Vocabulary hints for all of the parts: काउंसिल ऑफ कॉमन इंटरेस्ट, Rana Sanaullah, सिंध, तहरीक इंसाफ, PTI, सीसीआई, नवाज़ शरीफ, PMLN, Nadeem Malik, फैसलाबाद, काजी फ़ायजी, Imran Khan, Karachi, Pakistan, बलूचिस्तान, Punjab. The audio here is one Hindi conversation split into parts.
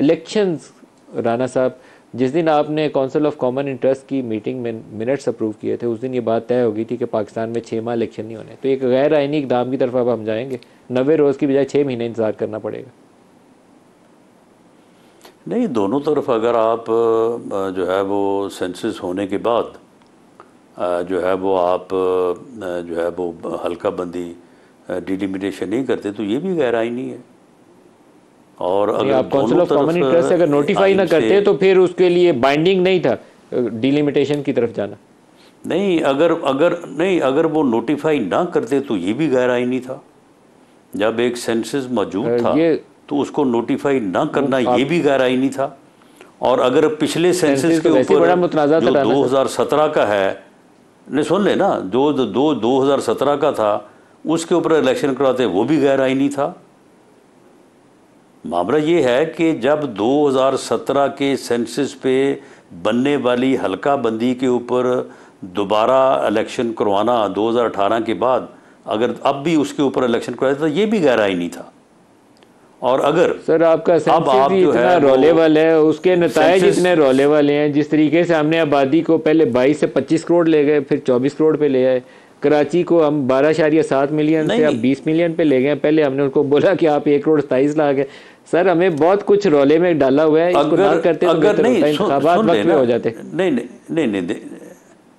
इलेक्शंस। राणा साहब, जिस दिन आपने काउंसिल ऑफ कॉमन इंटरेस्ट की मीटिंग में मिनट्स अप्रूव किए थे, उस दिन ये बात तय हो गई थी कि पाकिस्तान में 6 माह इलेक्शन नहीं होने। तो एक गैर आइनी इकदाम की तरफ अब हम जाएंगे, 90 रोज़ की बजाय 6 महीने इंतज़ार करना पड़ेगा? नहीं, दोनों तरफ अगर आप जो है वो सेंसस होने के बाद जो है वो आप जो है वो हल्का बंदी डिलिमिटेशन नहीं करते तो ये भी गैर आइनी है। और अगर आप काउंसिल ऑफ कॉमन इंटरेस्ट अगर नोटिफाई ना करते तो फिर उसके लिए बाइंडिंग नहीं था डिलिमिटेशन की तरफ जाना। नहीं, अगर वो नोटिफाई ना करते तो ये भी गैर आइनी था। जब एक सेंसस मौजूद था तो उसको नोटिफाई ना करना ये भी गैर आइनी था। और अगर पिछले सेंसस के ऊपर 2017 का है, नहीं सुन ले ना, 2017 का था, उसके ऊपर इलेक्शन कराते वो भी गैर आइनी था। मामला ये है कि जब 2017 के सेंसस पे बनने वाली हल्का बंदी के ऊपर दोबारा इलेक्शन करवाना 2018 के बाद अगर अब भी उसके ऊपर इलेक्शन करवाया तो ये भी गैर आइनी था। और अगर सर आपका अब आप जो इतना है रोलेवल है, उसके नतीजे इतने रोलेवल हैं, जिस तरीके से हमने आबादी को पहले 22 से 25 करोड़ ले गए, फिर 24 करोड़ पे ले आए, कराची को हम 12.7 मिलियन से आप 20 मिलियन पे ले गए, पहले हमने उनको बोला कि आप 1.27 करोड़ है। सर हमें बहुत कुछ रोले में डाला हुआ है, इसको ना करते तो वक्त में हो जाते।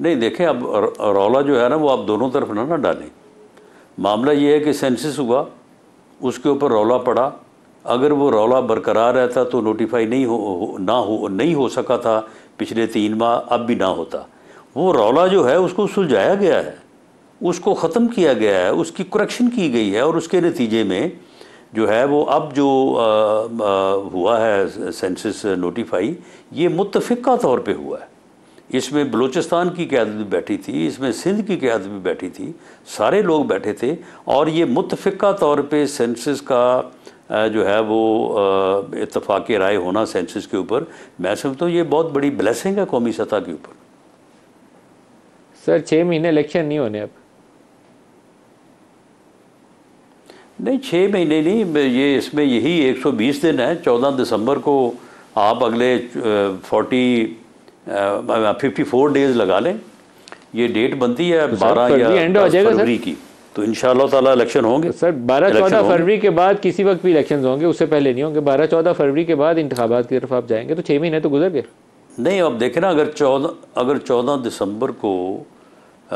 नहीं, देखें अब रोला जो है ना वो आप दोनों तरफ ना डालें। मामला ये है कि सेंसस हुआ, उसके ऊपर रौला पड़ा, अगर वो रौला बरकरार रहता तो नोटिफाई नहीं हो सका था पिछले 3 माह, अब भी ना होता। वो रौला जो है उसको सुलझाया गया है, उसको ख़त्म किया गया है, उसकी करेक्शन की गई है और उसके नतीजे में जो है वो अब जो हुआ है सेंसस नोटिफाई, ये मुत्तफ़िका तौर पे हुआ है। इसमें बलूचिस्तान की क़यादत भी बैठी थी, इसमें सिंध की क़यादत भी बैठी थी, सारे लोग बैठे थे और ये मुत्तफ़िका तौर पे सेंसस का जो है वो इत्तफ़ाक़ राय होना सेंसस के ऊपर, मैं समझता हूँ ये बहुत बड़ी ब्लेसिंग है कौमी सतह के ऊपर। सर 6 महीने इलेक्शन नहीं होने अब? नहीं, 6 महीने नहीं, ये इसमें यही 120 दिन है। 14 दिसंबर को आप अगले 54 डेज लगा लें, ये डेट बनती है 12 या 10 फरवरी की, तो इंशाल्लाह ताला इलेक्शन होंगे। सर 12-14 फरवरी के बाद किसी वक्त भी इलेक्शन होंगे, उससे पहले नहीं होंगे। 12-14 फरवरी के बाद इंतखाबात की तरफ आप जाएंगे, तो 6 महीने तो गुजर गए। नहीं, अब देखें ना, अगर 14 दिसंबर को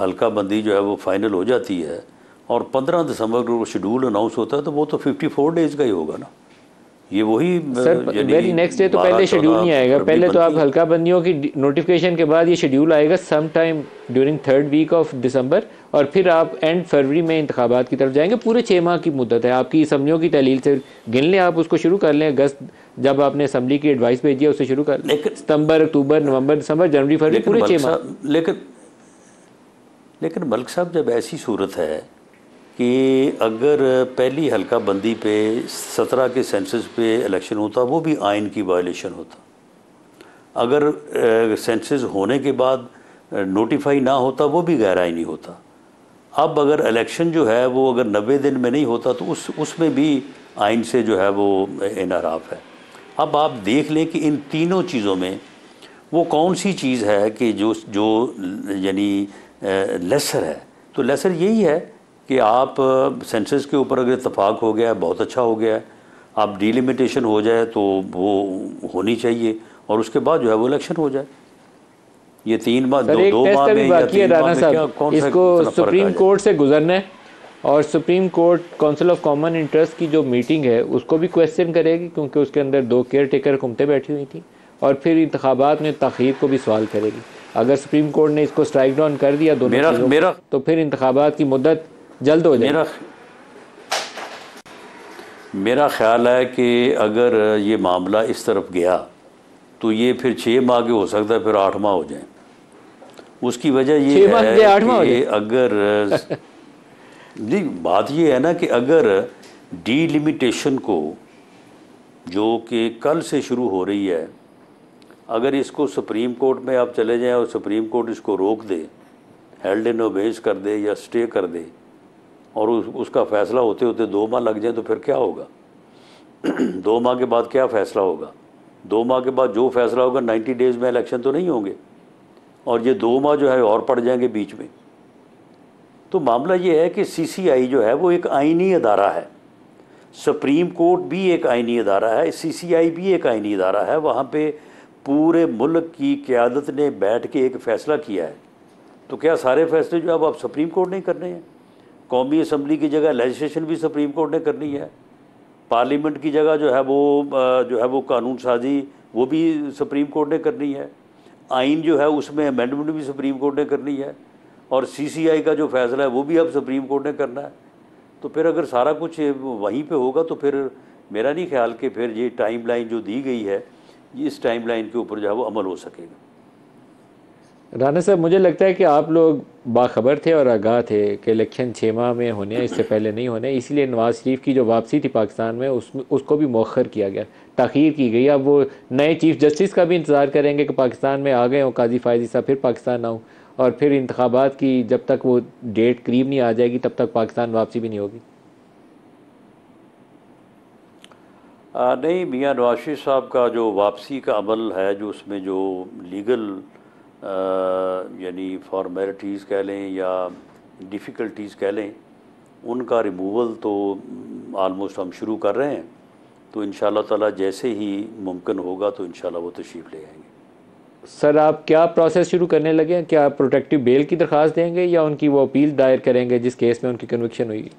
हल्का बंदी जो है वो फाइनल हो जाती है और 15 दिसंबर को शेड्यूल अनाउंस होता है तो वो तो 54 डेज का ही होगा ना। ये वही सर, वेरी नेक्स्ट डे तो पहले शेड्यूल नहीं आएगा। पहले तो आप हल्का बंदियों की नोटिफिकेशन के बाद ये शेड्यूल आएगा some time during 3rd week of December, और फिर आप एंड फरवरी में इंतखाबात की तरफ जाएंगे। पूरे 6 माह की मुद्दत है आपकी। असम्बलियों की तहलील से गिन लें आप, उसको शुरू कर लें। अगस्त जब आपने असम्बली की एडवाइस भेजी है उससे शुरू कर लें। सितंबर, अक्टूबर, नवंबर, दिसंबर, जनवरी, फरवरी, पूरे 6 माह। लेकिन मलिक साहब, जब ऐसी सूरत है कि अगर पहली हल्का बंदी पे 17 के सेंसस पे इलेक्शन होता वो भी आइन की वायलेशन होता। अगर सेंसस होने के बाद नोटिफाई ना होता वो भी गैर आइनी होता। अब अगर इलेक्शन जो है वो अगर 90 दिन में नहीं होता तो उसमें भी आइन से जो है वो इनहराफ है। अब आप देख लें कि इन तीनों चीज़ों में वो कौन सी चीज़ है कि जो यानी लेसर है। तो लेसर यही है कि आप सेंसस के ऊपर अगर इतफाक़ हो गया बहुत अच्छा हो गया, आप डिलिमिटेशन हो जाए तो वो होनी चाहिए और उसके बाद जो है वो इलेक्शन हो जाए। ये 3 माह दो माह में या 3 माह में क्या कौन सा इसको सुप्रीम कोर्ट से गुजरना है। और supreme court काउंसिल ऑफ कॉमन इंटरेस्ट की जो मीटिंग है उसको भी क्वेश्चन करेगी, क्योंकि उसके अंदर 2 केयर टेकर हुकूमतें बैठी हुई थी, और फिर इंतखाबात में तखीर को भी सवाल करेगी। अगर सुप्रीम कोर्ट ने इसको स्ट्राइक डाउन कर दिया दोनों तो फिर इंतखाबात की मुद्दत जल्द हो जाए। मेरा ख्याल है कि अगर ये मामला इस तरफ गया तो ये फिर 6 माह के हो सकता है, फिर 8 माह हो जाए। उसकी वजह ये है कि अगर जी बात ये है ना कि अगर डिलिमिटेशन को जो कि कल से शुरू हो रही है, अगर इसको सुप्रीम कोर्ट में आप चले जाएं और सुप्रीम कोर्ट इसको रोक दे, हेल्ड इन ओबेस कर दे या स्टे कर दे और उसका फैसला होते होते 2 माह लग जाए तो फिर क्या होगा। दो माह के बाद क्या फ़ैसला होगा, दो माह के बाद जो फैसला होगा 90 डेज़ में इलेक्शन तो नहीं होंगे और ये दो माह जो है और पड़ जाएंगे बीच में। तो मामला ये है कि सीसीआई जो है वो एक आइनी अदारा है, सुप्रीम कोर्ट भी एक आइनी अदारा है, सीसीआई भी एक आइनी अदारा है। वहाँ पे पूरे मुल्क की क़यादत ने बैठ के एक फ़ैसला किया है। तो क्या सारे फैसले जो अब सुप्रीम कोर्ट नहीं करने हैं? कौमी असम्बली की जगह लेजिस्लेशन भी सुप्रीम कोर्ट ने करनी है, पार्लियामेंट की जगह जो है वो कानून साजी वो भी सुप्रीम कोर्ट ने करनी है, आइन जो है उसमें अमेंडमेंट भी सुप्रीम कोर्ट ने करनी है और सीसीआई का जो फैसला है वो भी अब सुप्रीम कोर्ट ने करना है। तो फिर अगर सारा कुछ वहीं पे होगा तो फिर मेरा नहीं ख्याल कि फिर ये टाइमलाइन जो दी गई है इस टाइमलाइन के ऊपर जो है वो अमल हो सकेगा। राना साहब, मुझे लगता है कि आप लोग बाखबर थे और आगाह थे कि इलेक्शन 6 माह में होने हैं, इससे पहले नहीं होने, इसलिए नवाज़ शरीफ की जो वापसी थी पाकिस्तान में उसको भी मौखर किया गया, ताख़ीर की गई। अब वो नए चीफ़ जस्टिस का भी इंतज़ार करेंगे कि पाकिस्तान में आ गए हों काजी फ़ायजी साहब, फिर पाकिस्तान आऊँ और फिर इंतखाबात की जब तक वो डेट करीब नहीं आ जाएगी तब तक पाकिस्तान वापसी भी नहीं होगी। नहीं, मियाँ नवाज़ शरीफ साहब का जो वापसी का अमल है, जो उसमें जो लीगल यानी फॉर्मेलिटीज़ कह लें या डिफ़िकल्टीज़ कह लें, उनका रिमूवल तो आलमोस्ट हम शुरू कर रहे हैं। तो इंशाल्लाह ताला जैसे ही मुमकिन होगा तो इंशाल्लाह वो तशरीफ़ ले आएंगे। सर, आप क्या प्रोसेस शुरू करने लगे हैं? क्या आप प्रोटेक्टिव बेल की दरख्वास्त देंगे या उनकी वो अपील दायर करेंगे जिस केस में उनकी कन्विक्शन हुई?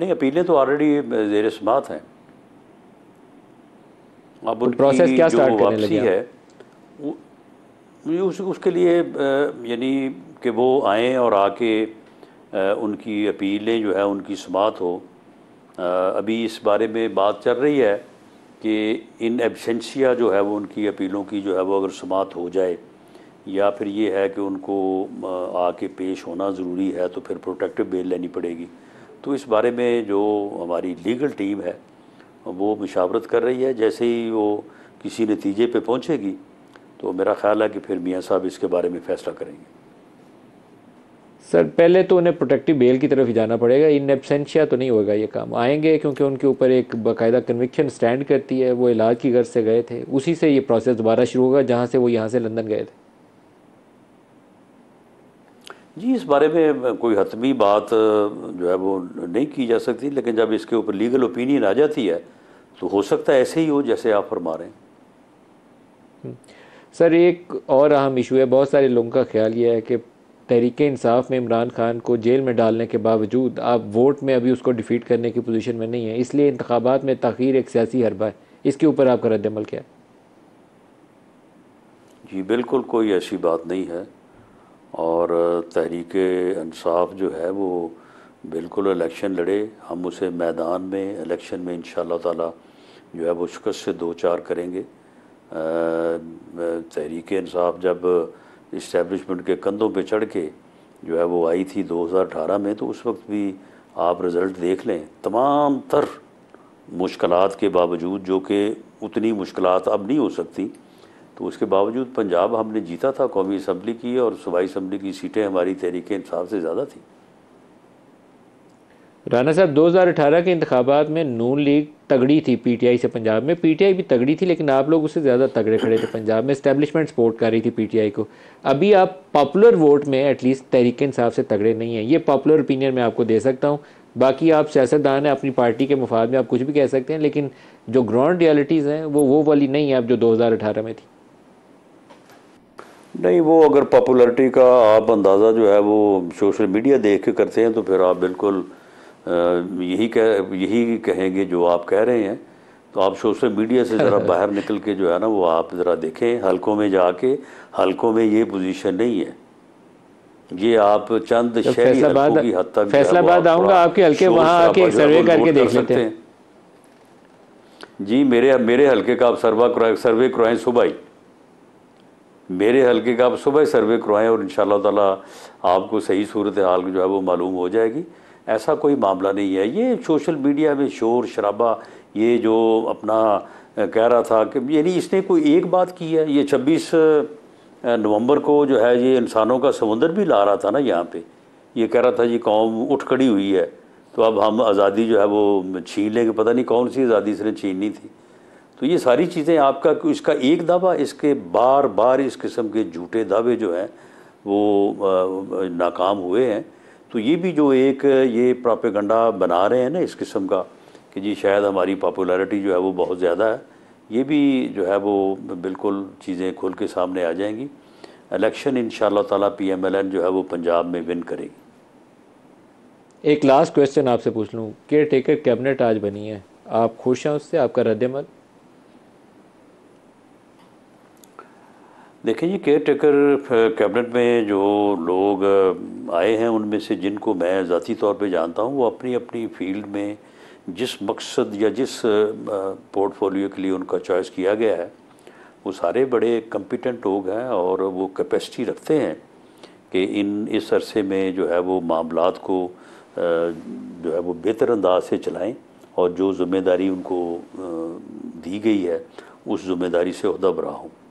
नहीं, अपीलें तो ऑलरेडी ज़ेर समात हैं। अब तो प्रोसेस क्या स्टार्ट करने लगे है उसके लिए यानी कि वो आएँ और आके उनकी अपीलें जो है उनकी सुनवाई हो। अभी इस बारे में बात चल रही है कि इन एब्सेंशिया जो है वो उनकी अपीलों की जो है वो अगर सुनवाई हो जाए या फिर ये है कि उनको आके पेश होना ज़रूरी है तो फिर प्रोटेक्टिव बेल लेनी पड़ेगी। तो इस बारे में जो हमारी लीगल टीम है वो मुशावरत कर रही है, जैसे ही वो किसी नतीजे पे पहुँचेगी तो मेरा ख्याल है कि फिर मियाँ साहब इसके बारे में फ़ैसला करेंगे। सर, पहले तो उन्हें प्रोटेक्टिव बेल की तरफ ही जाना पड़ेगा, इन एब्सेंशिया तो नहीं होगा ये काम, आएंगे क्योंकि उनके ऊपर एक बाकायदा कन्विक्शन स्टैंड करती है, वो इलाज की गर्ज से गए थे, उसी से ये प्रोसेस दोबारा शुरू होगा जहाँ से वो यहाँ से लंदन गए थे। जी, इस बारे में कोई हतमी बात जो है वो नहीं की जा सकती, लेकिन जब इसके ऊपर लीगल ओपिनियन आ जाती है तो हो सकता है ऐसे ही हो जैसे आप फरमा रहे हैं। सर, एक और अहम इशू है, बहुत सारे लोगों का ख्याल ये है कि तहरीके इंसाफ में इमरान खान को जेल में डालने के बावजूद आप वोट में अभी उसको डिफीट करने की पोजीशन में नहीं है, इसलिए इंतखाबात में ताख़ीर एक सियासी हरबा है। इसके ऊपर आपका रद्दमल क्या है? जी बिल्कुल, कोई ऐसी बात नहीं है और तहरीके इंसाफ जो है वो बिल्कुल इलेक्शन लड़े, हम उसे मैदान में इलेक्शन में इंशाल्लाह ताला जो है वो शिकस्त से दो चार करेंगे। तहरीक इंसाफ जब इस्टेब्लिशमेंट के कंधों पे चढ़ के जो है वो आई थी 2018 में, तो उस वक्त भी आप रिज़ल्ट देख लें, तमाम तर मुश्किलात के बावजूद, जो कि उतनी मुश्किलात अब नहीं हो सकती, तो उसके बावजूद पंजाब हमने जीता था, कौमी असम्बली की और सूबाई असम्बली की सीटें हमारी तहरीक इंसाफ से ज़्यादा थी। राना साहब, 2018 के इंतखाबात में नून लीग तगड़ी थी पीटीआई से पंजाब में, पीटीआई भी तगड़ी थी लेकिन आप लोग उससे ज़्यादा तगड़े खड़े थे पंजाब में, इस्टेब्लिशमेंट सपोर्ट कर रही थी पीटीआई को। अभी आप पॉपुलर वोट में एटलीस्ट तहरीक इंसाफ से तगड़े नहीं हैं, ये पॉपुलर ओपिनियन मैं आपको दे सकता हूँ। बाकी आप सियासतदान हैं, अपनी पार्टी के मुफाद में आप कुछ भी कह सकते हैं, लेकिन जो ग्राउंड रियलिटीज़ हैं वो वाली नहीं है आप जो 2018 में थी। नहीं, वो अगर पॉपुलरिटी का आप अंदाज़ा जो है वो सोशल मीडिया देख के करते हैं तो फिर आप बिल्कुल यही कहेंगे जो आप कह रहे हैं। तो आप सोशल मीडिया से ज़रा बाहर निकल के जो है ना वो आप ज़रा देखें, हलकों में जाके, हलकों में ये पोजीशन नहीं है, ये आप चंद शहरी हलकों की हद तक। फैसलाबाद आऊँगा आपके हलके, वहाँ आके एक सर्वे करके देख लेते हैं। जी, मेरे हलके का आप सर्वे करवाएँ सुबह ही, मेरे हलके का आप सुबह सर्वे करवाएँ और इंशाल्लाह ताला आपको सही सूरत हाल जो है वो मालूम हो जाएगी। ऐसा कोई मामला नहीं है। ये सोशल मीडिया में शोर शराबा, ये जो अपना कह रहा था कि यानी इसने कोई एक बात की है, ये 26 नवंबर को जो है ये इंसानों का समुंदर भी ला रहा था ना यहाँ पे, ये कह रहा था ये कौम उठ खड़ी हुई है, तो अब हम आज़ादी जो है वो छीन लेंगे, पता नहीं कौन सी आज़ादी इसने छीननी थी। तो ये सारी चीज़ें आपका इसका एक दावा, इसके बार बार इस किस्म के झूठे दावे जो हैं वो नाकाम हुए हैं। तो ये भी जो एक ये प्रोपेगेंडा बना रहे हैं ना इस किस्म का कि जी शायद हमारी पॉपुलैरिटी जो है वो बहुत ज़्यादा है, ये भी जो है वो बिल्कुल चीज़ें खुल के सामने आ जाएंगी। इलेक्शन इंशाअल्लाह ताला PMLN जो है वो पंजाब में विन करेगी। एक लास्ट क्वेश्चन आपसे पूछ लूँ, केयर टेकर कैबिनेट आज बनी है, आप खुश हैं उससे, आपका रद्देमल? देखिए जी, केयर टेकर कैबिनेट में जो लोग आए हैं उनमें से जिनको मैं ज़ाती तौर पे जानता हूँ वो अपनी अपनी फील्ड में जिस मकसद या जिस पोर्टफोलियो के लिए उनका चॉइस किया गया है वो सारे बड़े कम्पिटेंट लोग हैं और वो कैपेसिटी रखते हैं कि इन इस अरसे में जो है वो मामलात को जो है वो बेहतर अंदाज से चलाएं और जो ज़िम्मेदारी उनको दी गई है उस ज़िम्मेदारी से उहदा बरा हों।